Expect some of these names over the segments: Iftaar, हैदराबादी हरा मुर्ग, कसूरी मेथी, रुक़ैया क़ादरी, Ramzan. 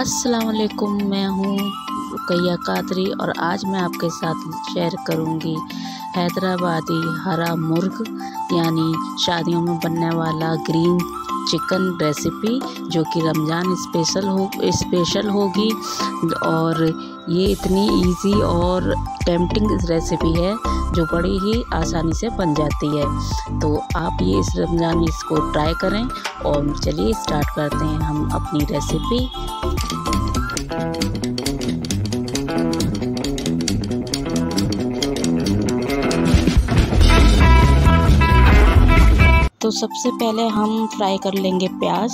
अस्सलाम वालेकुम, मैं हूँ रुक़ैया क़ादरी और आज मैं आपके साथ शेयर करूँगी हैदराबादी हरा मुर्ग यानी शादियों में बनने वाला ग्रीन चिकन रेसिपी जो कि रमज़ान स्पेशल होगी। और ये इतनी इजी और टेम्पटिंग रेसिपी है जो बड़ी ही आसानी से बन जाती है, तो आप ये इस रमज़ान में इसको ट्राई करें। और चलिए स्टार्ट करते हैं हम अपनी रेसिपी। तो सबसे पहले हम फ्राई कर लेंगे प्याज,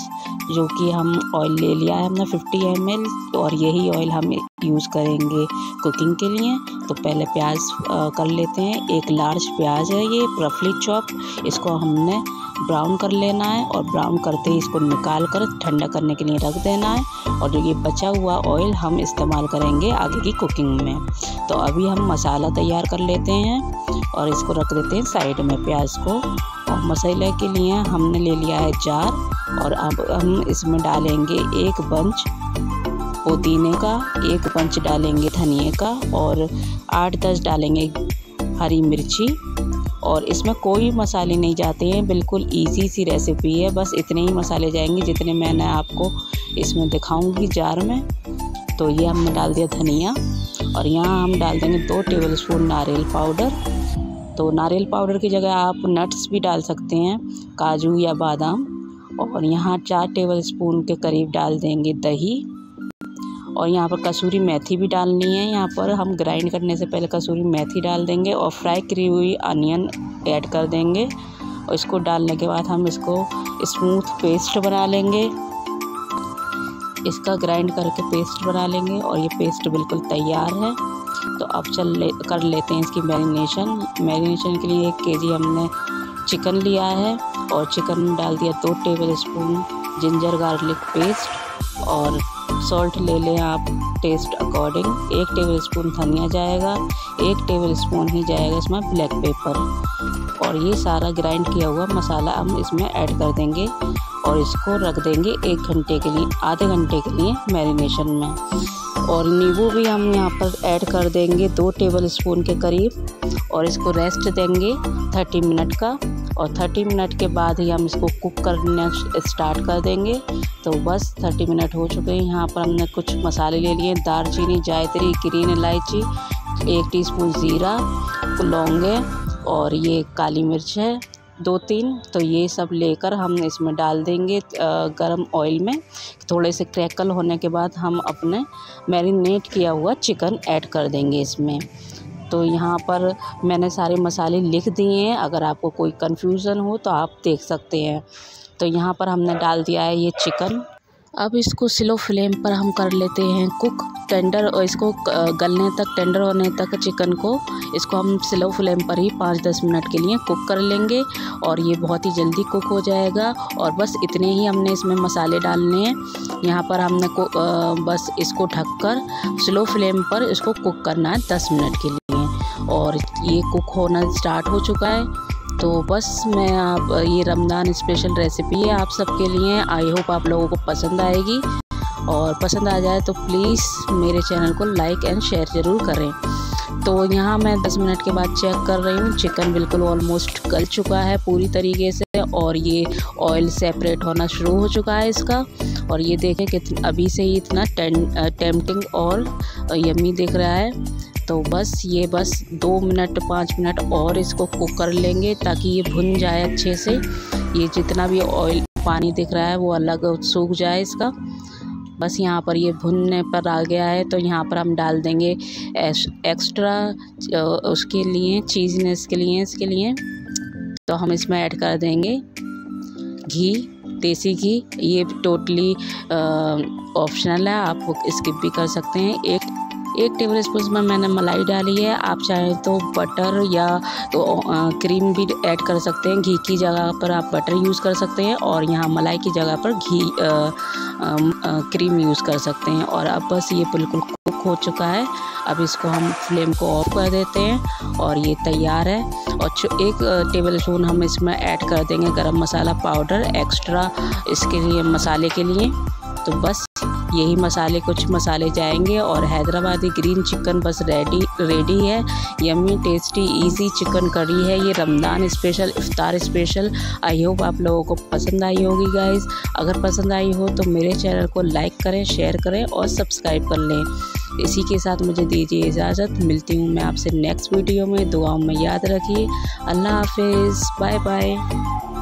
जो कि हम ऑयल ले लिया है हमने 50 ml और यही ऑयल हम यूज़ करेंगे कुकिंग के लिए। तो पहले प्याज कर लेते हैं। एक लार्ज प्याज है ये रफली चॉप, इसको हमने ब्राउन कर लेना है और ब्राउन करते ही इसको निकाल कर ठंडा करने के लिए रख देना है। और जो ये बचा हुआ ऑयल हम इस्तेमाल करेंगे आगे की कुकिंग में। तो अभी हम मसाला तैयार कर लेते हैं और इसको रख देते हैं साइड में प्याज को। और मसाले के लिए हमने ले लिया है जार और अब हम इसमें डालेंगे एक बंच पुदीने का, एक बंच डालेंगे धनिए का और 8-10 डालेंगे हरी मिर्ची। और इसमें कोई मसाले नहीं जाते हैं, बिल्कुल इजी सी रेसिपी है। बस इतने ही मसाले जाएंगे जितने मैंने आपको इसमें दिखाऊंगी जार में। तो ये हमने डाल दिया धनिया और यहाँ हम डाल देंगे 2 टेबलस्पून नारियल पाउडर। तो नारियल पाउडर की जगह आप नट्स भी डाल सकते हैं, काजू या बादाम। और यहाँ 4 टेबलस्पून के करीब डाल देंगे दही। और यहाँ पर कसूरी मेथी भी डालनी है। यहाँ पर हम ग्राइंड करने से पहले कसूरी मेथी डाल देंगे और फ्राई करी हुई अनियन ऐड कर देंगे। और इसको डालने के बाद हम इसको स्मूथ पेस्ट बना लेंगे, इसका ग्राइंड करके पेस्ट बना लेंगे। और ये पेस्ट बिल्कुल तैयार है। तो अब कर लेते हैं इसकी मैरिनेशन। मैरिनेशन के लिए 1 kg हमने चिकन लिया है और चिकन में डाल दिया 2 टेबलस्पून जिंजर गार्लिक पेस्ट और सॉल्ट ले लें आप टेस्ट अकॉर्डिंग। 1 टेबलस्पून धनिया जाएगा, 1 टेबलस्पून ही जाएगा इसमें ब्लैक पेपर। और ये सारा ग्राइंड किया हुआ मसाला हम इसमें ऐड कर देंगे और इसको रख देंगे आधे घंटे के लिए मैरिनेशन में। और नींबू भी हम यहाँ पर ऐड कर देंगे 2 टेबलस्पून के करीब और इसको रेस्ट देंगे 30 मिनट का। और 30 मिनट के बाद ही हम इसको कुक करना स्टार्ट कर देंगे। तो बस 30 मिनट हो चुके हैं। यहाँ पर हमने कुछ मसाले ले लिए, दालचीनी, जायत्री, ग्रीन इलायची, 1 टीस्पून ज़ीरा, लौंगे और ये काली मिर्च है 2-3। तो ये सब लेकर हम इसमें डाल देंगे गरम ऑयल में। थोड़े से क्रैकल होने के बाद हम अपने मैरिनेट किया हुआ चिकन ऐड कर देंगे इसमें। तो यहाँ पर मैंने सारे मसाले लिख दिए हैं, अगर आपको कोई कन्फ्यूज़न हो तो आप देख सकते हैं। तो यहाँ पर हमने डाल दिया है ये चिकन। अब इसको स्लो फ्लेम पर हम कर लेते हैं कुक टेंडर। और इसको गलने तक, टेंडर होने तक चिकन को इसको हम स्लो फ्लेम पर ही 5-10 मिनट के लिए कुक कर लेंगे। और ये बहुत ही जल्दी कुक हो जाएगा। और बस इतने ही हमने इसमें मसाले डालने हैं। यहाँ पर हमने बस इसको ढककर स्लो फ्लेम पर इसको कुक करना है 10 मिनट के लिए। और ये कुक होना स्टार्ट हो चुका है। तो बस ये रमज़ान स्पेशल रेसिपी है आप सबके लिए। आई होप आप लोगों को पसंद आएगी और पसंद आ जाए तो प्लीज़ मेरे चैनल को लाइक एंड शेयर ज़रूर करें। तो यहाँ मैं 10 मिनट के बाद चेक कर रही हूँ, चिकन बिल्कुल ऑलमोस्ट गल चुका है पूरी तरीके से और ये ऑयल सेपरेट होना शुरू हो चुका है इसका। और ये देखें कि अभी से ही इतना टेम्पटिंग और यम्मी दिख रहा है। तो बस 2 मिनट 5 मिनट और इसको कुक कर लेंगे ताकि ये भुन जाए अच्छे से। ये जितना भी ऑयल पानी दिख रहा है वो अलग सूख जाए इसका। बस यहाँ पर ये भुनने पर आ गया है। तो यहाँ पर हम डाल देंगे एक्स्ट्रा उसके लिए चीजनेस के लिए इसके लिए। तो हम इसमें ऐड कर देंगे घी, देसी घी। ये टोटली ऑप्शनल है, आप स्किप भी कर सकते हैं। एक टेबलस्पून में मैंने मलाई डाली है, आप चाहें तो बटर या तो क्रीम भी ऐड कर सकते हैं। घी की जगह पर आप बटर यूज़ कर सकते हैं और यहाँ मलाई की जगह पर घी क्रीम यूज़ कर सकते हैं। और अब बस ये बिल्कुल कुक हो चुका है। अब इसको हम फ्लेम को ऑफ कर देते हैं और ये तैयार है। और 1 टेबलस्पून हम इसमें ऐड कर देंगे गरम मसाला पाउडर एक्स्ट्रा इसके लिए मसाले के लिए। तो बस यही मसाले कुछ मसाले जाएंगे और हैदराबादी ग्रीन चिकन बस रेडी है। Yummy tasty easy chicken curry है ये Ramzan special Iftikhar special. I hope आप लोगों को पसंद आई होगी गाइज़। अगर पसंद आई हो तो मेरे चैनल को लाइक करें, शेयर करें और सब्सक्राइब कर लें। इसी के साथ मुझे दीजिए इजाज़त। मिलती हूँ मैं आपसे नेक्स्ट वीडियो में। दुआओं में याद रखिए। अल्लाह हाफिज़, बाय बाय।